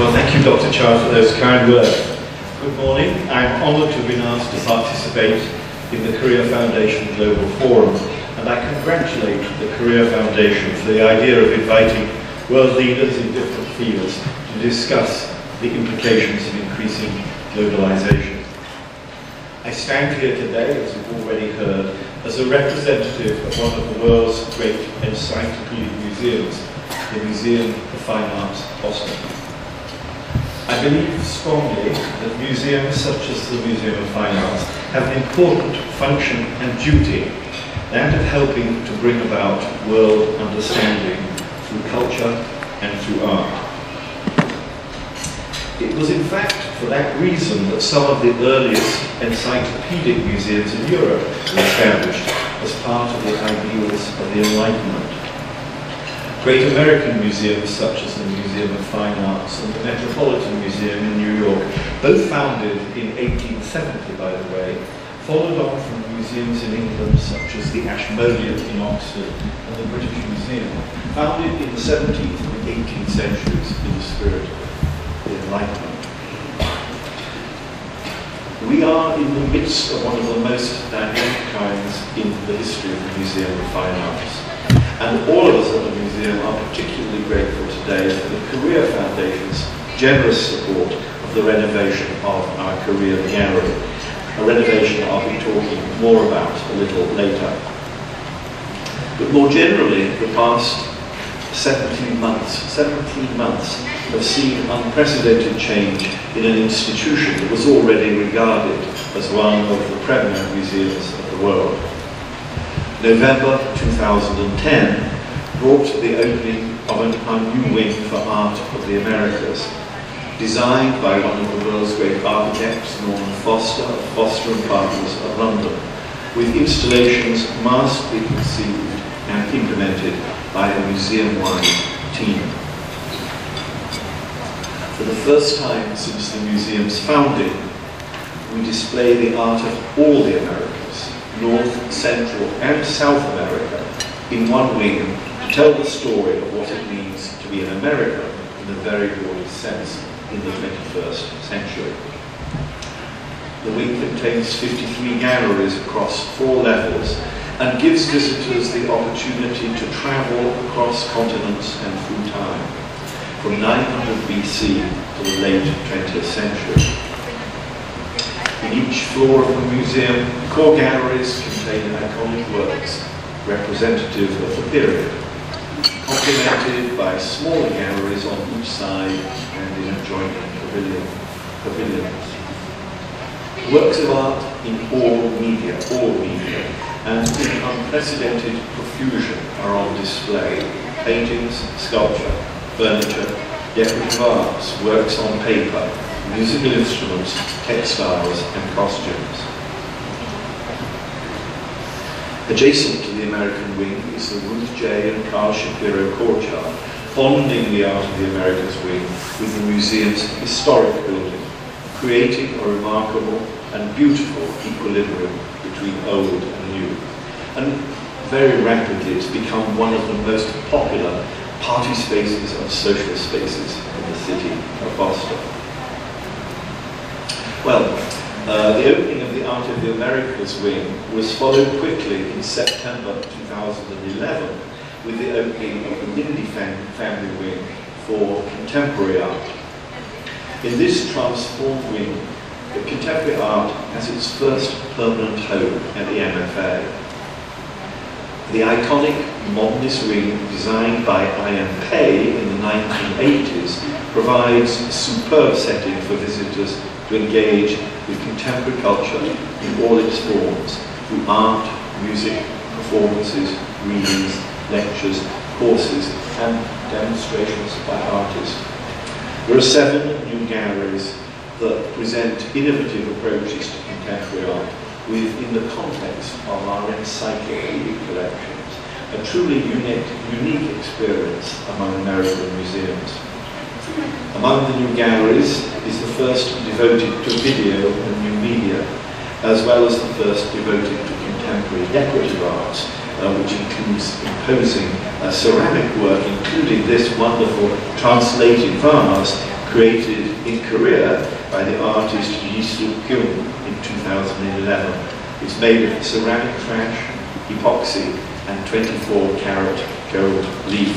Well, thank you, Dr. Chow, for those kind words. Good morning. I'm honoured to have been asked to participate in the Korea Foundation Global Forum, and I congratulate the Korea Foundation for the idea of inviting world leaders in different fields to discuss the implications of increasing globalization. I stand here today, as you've already heard, as a representative of one of the world's great encyclopedic museums, the Museum of Fine Arts, Boston. I believe strongly that museums such as the Museum of Fine Arts have an important function and duty, that of helping to bring about world understanding through culture and through art. It was in fact for that reason that some of the earliest encyclopedic museums in Europe were established as part of the ideals of the Enlightenment. Great American museums such as the Museum of Fine Arts and the Metropolitan Museum in New York, both founded in 1870 by the way, followed on from museums in England such as the Ashmolean in Oxford and the British Museum, founded in the 17th and 18th centuries in the spirit of the Enlightenment. We are in the midst of one of the most dynamic times in the history of the Museum of Fine Arts, and all of us at the museum are particularly grateful today for the Korea Foundation's generous support of the renovation of our Korea Gallery, a renovation I'll be talking more about a little later. But more generally, the past 17 months have seen unprecedented change in an institution that was already regarded as one of the premier museums of the world. November 2010 brought the opening of a new wing for art of the Americas, designed by one of the world's great architects, Norman Foster, of Foster and Partners of London, with installations masterfully conceived and implemented by a museum-wide team. For the first time since the museum's founding, we display the art of all the Americas, North, Central, and South America, in one wing to tell the story of what it means to be an American in the very broadest sense in the 21st century. The wing contains 53 galleries across 4 levels and gives visitors the opportunity to travel across continents and through time, from 900 BC to the late 20th century. In each floor of the museum, core galleries contain iconic works representative of the period, complemented by smaller galleries on each side and in adjoining pavilions. Works of art in all media, and in unprecedented profusion are on display. Paintings, sculpture, furniture, decorative arts, works on paper, musical instruments, textiles, and costumes. Adjacent to the American wing is the Ruth J. and Carl Shapiro Courtyard, bonding the art of the Americas wing with the museum's historic building, creating a remarkable and beautiful equilibrium between old and new. And very rapidly it's become one of the most popular party spaces and social spaces in the city of Boston. Well, the opening of the Art of the Americas wing was followed quickly in September 2011 with the opening of the Lindy family wing for contemporary art. In this transformed wing, the contemporary art has its first permanent home at the MFA. The iconic modernist wing, designed by I.M. Pei in the 1980s, provides a superb setting for visitors to engage with contemporary culture in all its forms, through art, music, performances, readings, lectures, courses, and demonstrations by artists. There are 7 new galleries that present innovative approaches to contemporary art within the context of our encyclopedic collections, a truly unique experience among American museums. Among the new galleries is the first devoted to video and new media, as well as the first devoted to contemporary decorative arts, which includes imposing ceramic work, including this wonderful translated vase created in Korea by the artist Yisoo Kyung in 2011. It's made of ceramic trash, epoxy, and 24-carat gold leaf.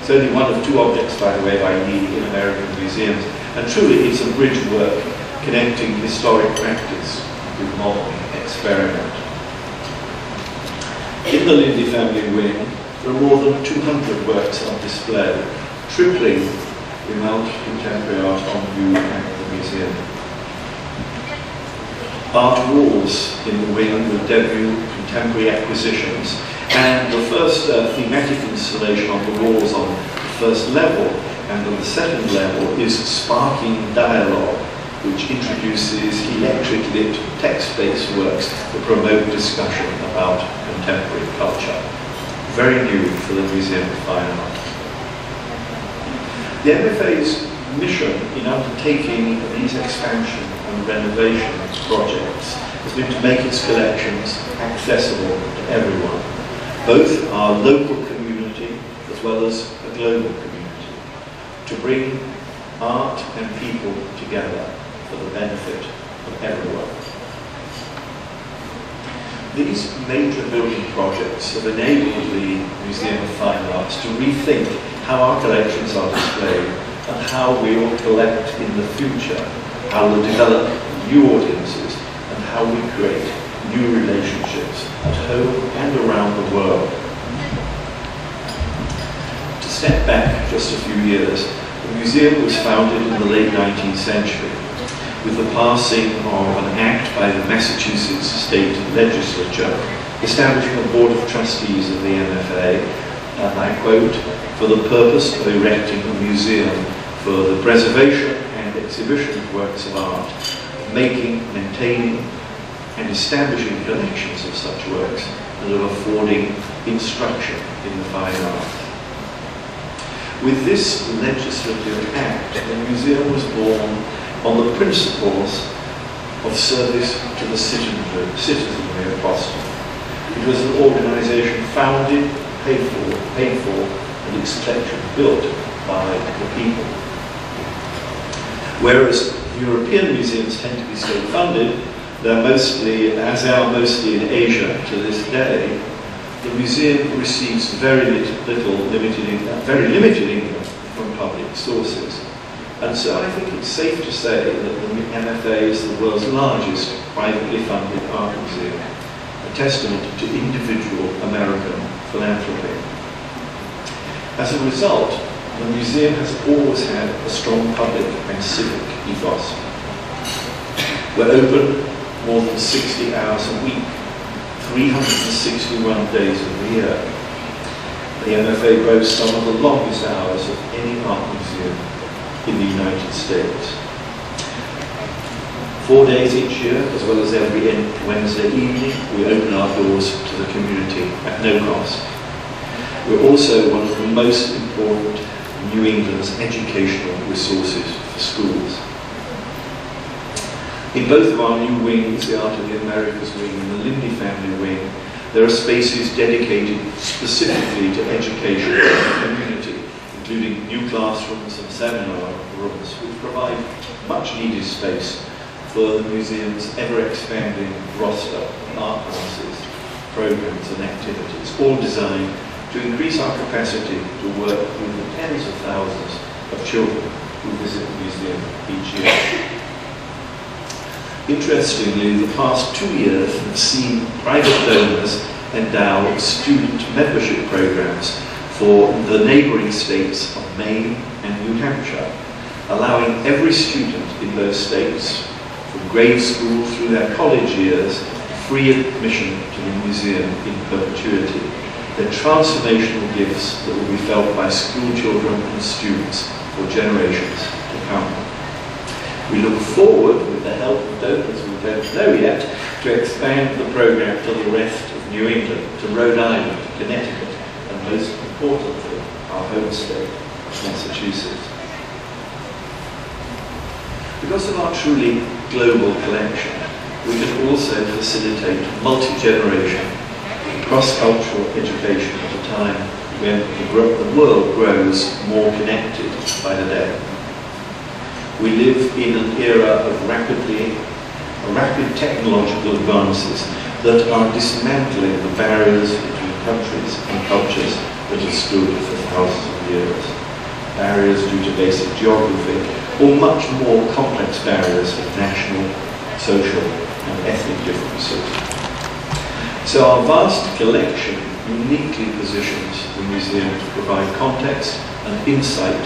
It's only one of two objects, by the way, by Lee in American museums, and truly it's a bridge work connecting historic practice with modern experiment. In the Lindy family wing, there are more than 200 works on display, tripling the amount of contemporary art on view at the museum. Art walls in the wing will debut contemporary acquisitions, and the first thematic installation on the walls on the first level and on the second level is Sparking Dialogue, which introduces electric lit text-based works that promote discussion about contemporary culture. Very new for the Museum of Fine Arts. The MFA's mission in undertaking these expansion and renovation projects has been to make its collections accessible to everyone, both our local community as well as a global community, to bring art and people together for the benefit of everyone. These major building projects have enabled the Museum of Fine Arts to rethink how our collections are displayed and how we will collect in the future, how we'll develop new audiences and how we create new relationships at home and around the world. To step back just a few years, the museum was founded in the late 19th century with the passing of an act by the Massachusetts State Legislature establishing a board of trustees of the MFA, and I quote, for the purpose of erecting a museum for the preservation and exhibition of works of art, making, maintaining, and establishing collections of such works, and of affording instruction in the fine arts. With this legislative act, the museum was born on the principles of service to the citizenry of Boston. It was an organisation founded, paid for, and its collection built by the people. Whereas European museums tend to be state funded, they're mostly, as they are mostly in Asia to this day, the museum receives very limited income from public sources. And so I think it's safe to say that the MFA is the world's largest privately funded art museum, a testament to individual American philanthropy. As a result, the museum has always had a strong public and civic ethos. We're open more than 60 hours a week, 361 days of the year. The MFA boasts some of the longest hours of any art museum in the United States. 4 days each year, as well as every Wednesday evening, we open our doors to the community at no cost. We're also one of the most important New England's educational resources for schools. In both of our new wings, the Art of the Americas wing and the Lindy family wing, there are spaces dedicated specifically to education and community, including new classrooms and seminar rooms, which provide much needed space for the museum's ever-expanding roster of art classes, programs and activities, all designed to increase our capacity to work with the tens of thousands of children who visit the museum each year. Interestingly, the past 2 years have seen private donors endow student membership programs for the neighbouring states of Maine and New Hampshire, allowing every student in those states, from grade school through their college years, free admission to the museum in perpetuity. The transformational gifts that will be felt by school children and students for generations to come. We look forward, with the help of donors we don't know yet, to expand the programme to the rest of New England, to Rhode Island, Connecticut, and most importantly, our home state, Massachusetts. Because of our truly global collection, we can also facilitate multi-generation, cross-cultural education at a time when the world grows more connected by the day. we live in an era of rapid technological advances that are dismantling the barriers between countries and cultures that have stood for thousands of years. Barriers due to basic geography, or much more complex barriers of national, social, and ethnic differences. So our vast collection uniquely positions the museum to provide context and insight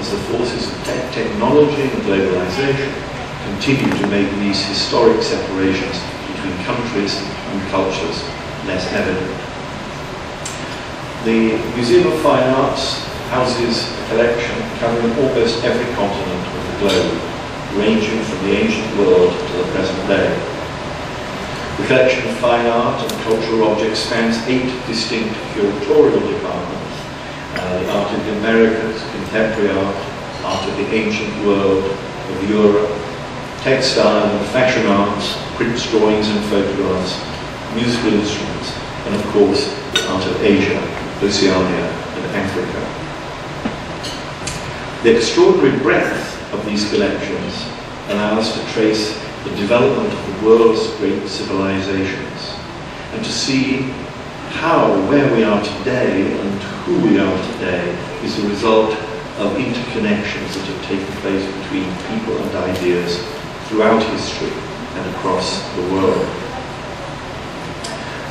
as the forces of technology and globalization continue to make these historic separations between countries and cultures less evident. The Museum of Fine Arts houses a collection covering almost every continent of the globe, ranging from the ancient world to the present day. The collection of fine art and cultural objects spans 8 distinct curatorial departments: the art of the Americas, contemporary art, art of the ancient world, of Europe, textile and fashion arts, prints, drawings and photographs, musical instruments, and of course the art of Asia, Oceania and Africa. The extraordinary breadth of these collections allow us to trace the development of the world's great civilizations and to see how where we are today and who we are today is the result of interconnections that have taken place between people and ideas throughout history and across the world.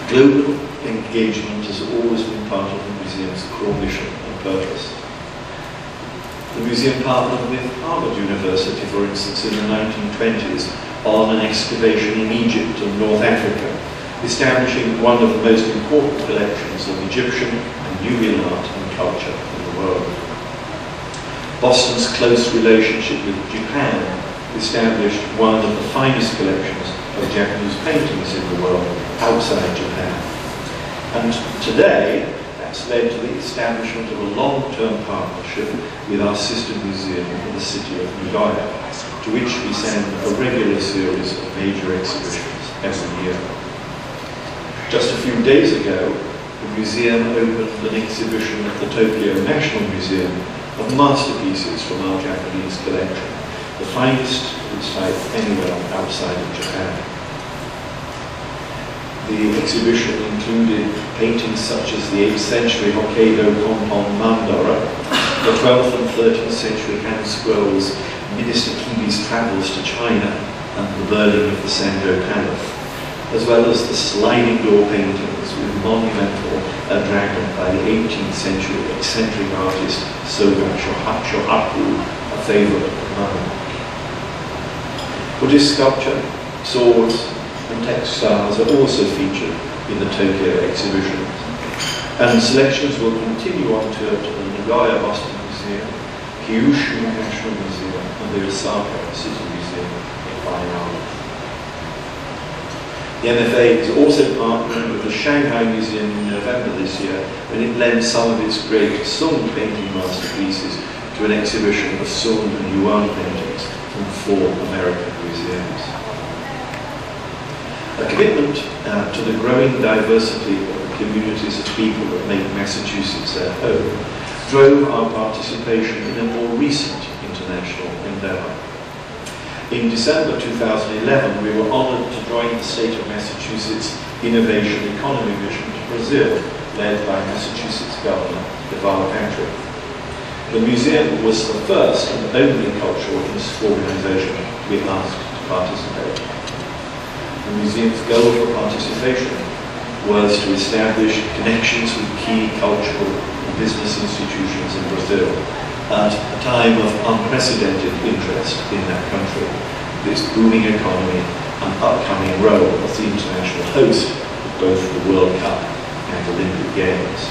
Global engagement has always been part of the museum's core mission and purpose. The museum partnered with Harvard University, for instance, in the 1920s on an excavation in Egypt and North Africa, establishing one of the most important collections of Egyptian and Nubian art and culture in the world. Boston's close relationship with Japan established one of the finest collections of Japanese paintings in the world outside Japan. And today, that's led to the establishment of a long-term partnership with our sister museum in the city of Nagoya, to which we send a regular series of major exhibitions every year. Just a few days ago, the museum opened an exhibition at the Tokyo National Museum of masterpieces from our Japanese collection, the finest in type anywhere outside of Japan. The exhibition included paintings such as the 8th century Hokkaido Kompon Mandara, the 12th and 13th century hand scrolls Minister Kibi's Travels to China, and the burning of the Sando Palace, as well as the sliding door paintings with monumental dragon by the 18th century eccentric artist Soga Shohaku, a favourite of mine. Buddhist sculpture, swords and textiles are also featured in the Tokyo exhibitions, and selections will continue on tour to the Nagoya Boston Museum, Kyushu National Museum and the Osaka City Museum in Fine Arts. The MFA is also partnering with the Shanghai Museum in November this year when it lends some of its great Song painting masterpieces to an exhibition of Song and Yuan paintings from 4 American museums. A commitment to the growing diversity of the communities of people that make Massachusetts their home drove our participation in a more recent international endeavour. In December 2011, we were honoured to join the State of Massachusetts Innovation Economy Mission to Brazil, led by Massachusetts Governor Devalo Patrick. The museum was the first and only cultural organisation to be asked to participate. The museum's goal for participation was to establish connections with key cultural and business institutions in Brazil, at a time of unprecedented interest in that country, its booming economy and upcoming role as the international host of both the World Cup and Olympic Games.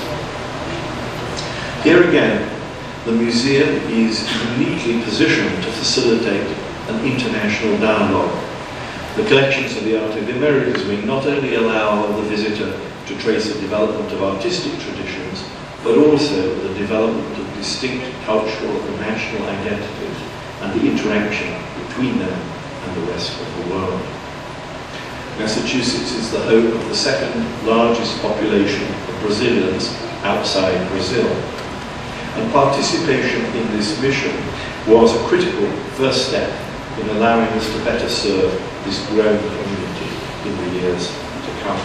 Here again, the museum is uniquely positioned to facilitate an international dialogue. The collections of the Art of the Americas wing not only allow the visitor to trace the development of artistic traditions, but also the development of distinct cultural and national identities and the interaction between them and the rest of the world. Massachusetts is the home of the second largest population of Brazilians outside Brazil, and participation in this mission was a critical first step in allowing us to better serve this growing community in the years to come.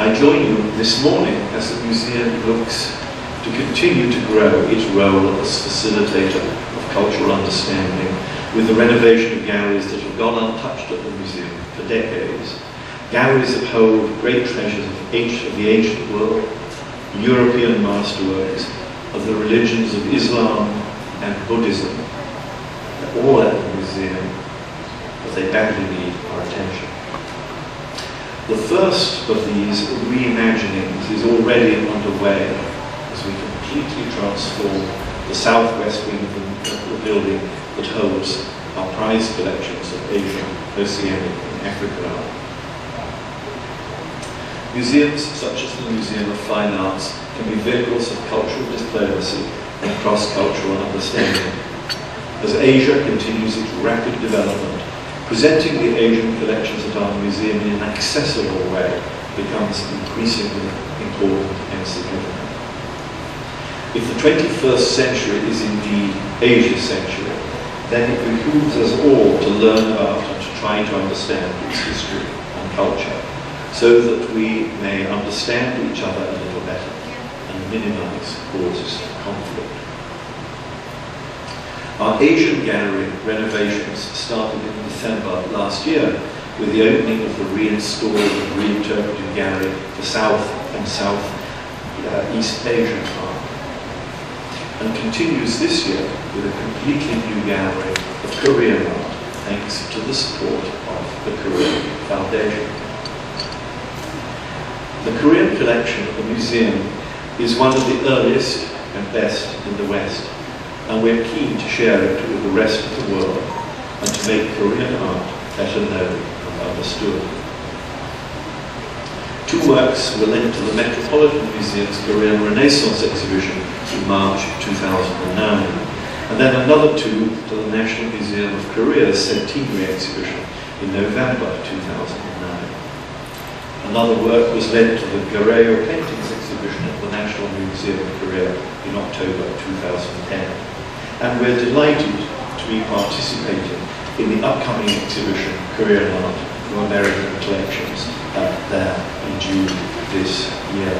I join you this morning as the museum looks to continue to grow its role as facilitator of cultural understanding with the renovation of galleries that have gone untouched at the museum for decades. Galleries that hold great treasures of the ancient world, European masterworks, of the religions of Islam and Buddhism. They're all at the museum, but they badly need our attention. The first of these reimaginings is already underway as we completely transform the southwest wing of the building that holds our prized collections of Asia, Oceania and Africa. Museums such as the Museum of Fine Arts can be vehicles of cultural diplomacy and cross-cultural understanding. As Asia continues its rapid development, presenting the Asian collections at our museum in an accessible way becomes increasingly important and significant. If the 21st century is indeed Asia's century, then it behooves us all to learn about and to try to understand its history and culture, so that we may understand each other a little better and minimize causes of conflict. Our Asian gallery renovations started in December last year with the opening of the reinstalled and reinterpreted gallery for South and Southeast Asian art, and continues this year with a completely new gallery of Korean art thanks to the support of the Korea Foundation. The Korean collection at the museum is one of the earliest and best in the West, and we're keen to share it with the rest of the world and to make Korean art better known and understood. Two works were linked to the Metropolitan Museum's Korean Renaissance exhibition in March 2009, and then another two to the National Museum of Korea's Centenary exhibition in November 2009. Another work was lent to the Goryeo paintings exhibition at the National Museum of Korea in October 2010. And we're delighted to be participating in the upcoming exhibition, Korean Art from American Collections, there in June this year.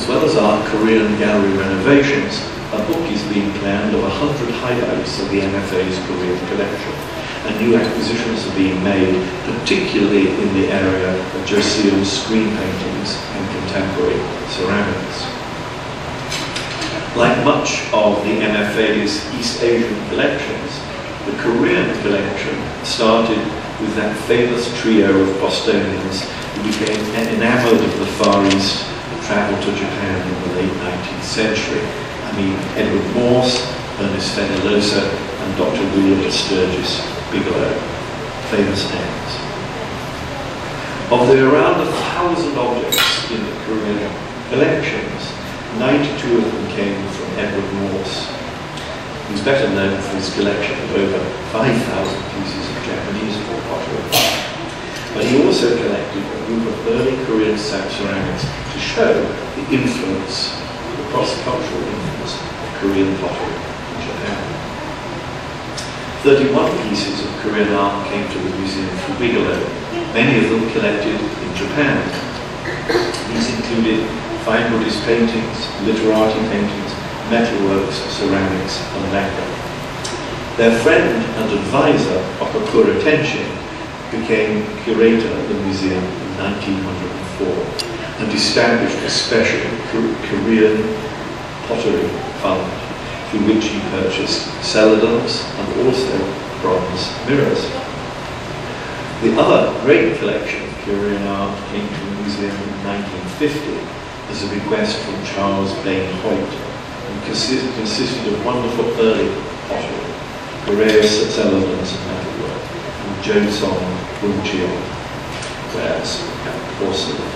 As well as our Korean gallery renovations, a book is being planned of 100 highlights of the MFA's Korean collection. And new acquisitions are being made, particularly in the area of Joseon screen paintings and contemporary ceramics. Like much of the MFA's East Asian collections, the Korean collection started with that famous trio of Bostonians who became enamored of the Far East and traveled to Japan in the late 19th century. I mean, Edward Morse, Ernest Fenollosa, and Dr. William Sturgis Bigelow, famous names. Of the around 1,000 objects in the Korean collections, 92 of them came from Edward Morse, who's better known for his collection of over 5,000 pieces of Japanese pottery. But he also collected a group of early Korean ceramics to show the influence, the cross-cultural influence of Korean pottery in Japan. 31 pieces of Korean art came to the museum from Bigelow, many of them collected in Japan. These included fine Buddhist paintings, literati paintings, metalworks, ceramics, and lacquer. Their friend and advisor, Okakura Tenshin, became curator at the museum in 1904 and established a special Korean pottery fund, through which he purchased celadons and also bronze mirrors. The other great collection of Korean art came to the museum in 1950 as a request from Charles Bain Hoyt and consisted of wonderful early pottery, Goryeo celadons and metalwork, and Gaesong Buncheon wares and porcelain.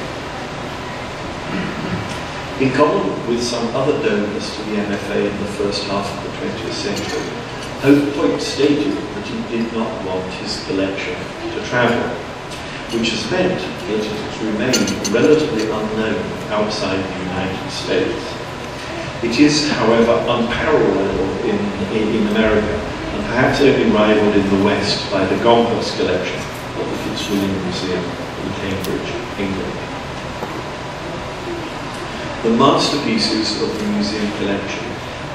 In common with some other donors to the MFA in the first half of the 20th century, Hoyt stated that he did not want his collection to travel. which has meant that it has remained relatively unknown outside the United States. It is, however, unparalleled in America, and perhaps only rivaled in the West by the Gompertz collection of the Fitzwilliam Museum in Cambridge, England. The masterpieces of the museum collection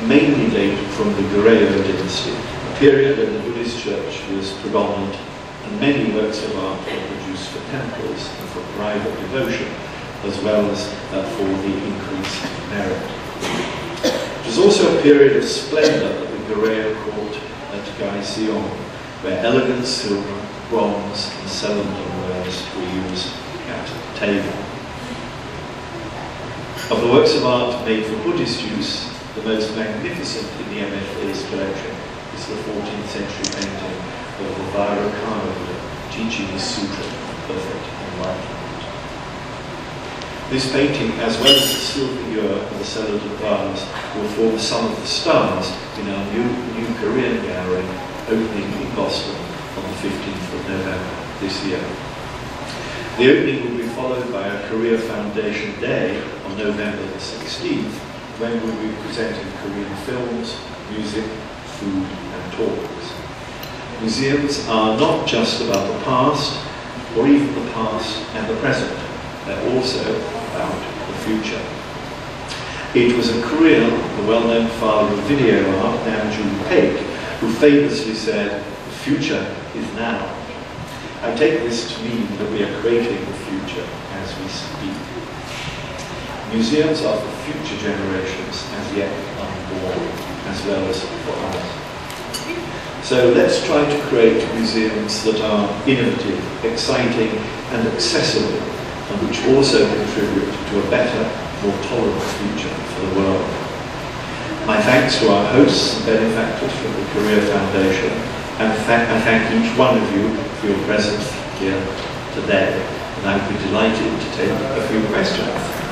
mainly date from the Goryeo dynasty, a period when the Buddhist church was predominant, and many works of art were produced for temples and for private devotion, as well as for the increased merit. It was also a period of splendour at the Goryeo court at Gaesong, where elegant silver, bronze, and celadon wares were used at the table. Of the works of art made for Buddhist use, the most magnificent in the MFA's collection is the 14th century painting of the Vairocana teaching his sutra, Perfect Enlightenment. This painting, as well as the silver ewer and the celadon vase, will form some of the stars in our new Korean gallery opening in Boston on the 15th of November this year. The opening will be followed by a Korea Foundation Day on November the 16th, when we will be presenting Korean films, music, food, and talks. Museums are not just about the past, or even the past and the present. They're also about the future. It was a Korean, the well-known father of video art, Nam June Paik, who famously said, "The future is now." I take this to mean that we are creating the future as we speak. Museums are for future generations as yet unborn, as well as for us. So let's try to create museums that are innovative, exciting, and accessible, and which also contribute to a better, more tolerant future for the world. My thanks to our hosts and benefactors from the Korea Foundation, and I thank each one of you for your presence here today. And I would be delighted to take a few questions.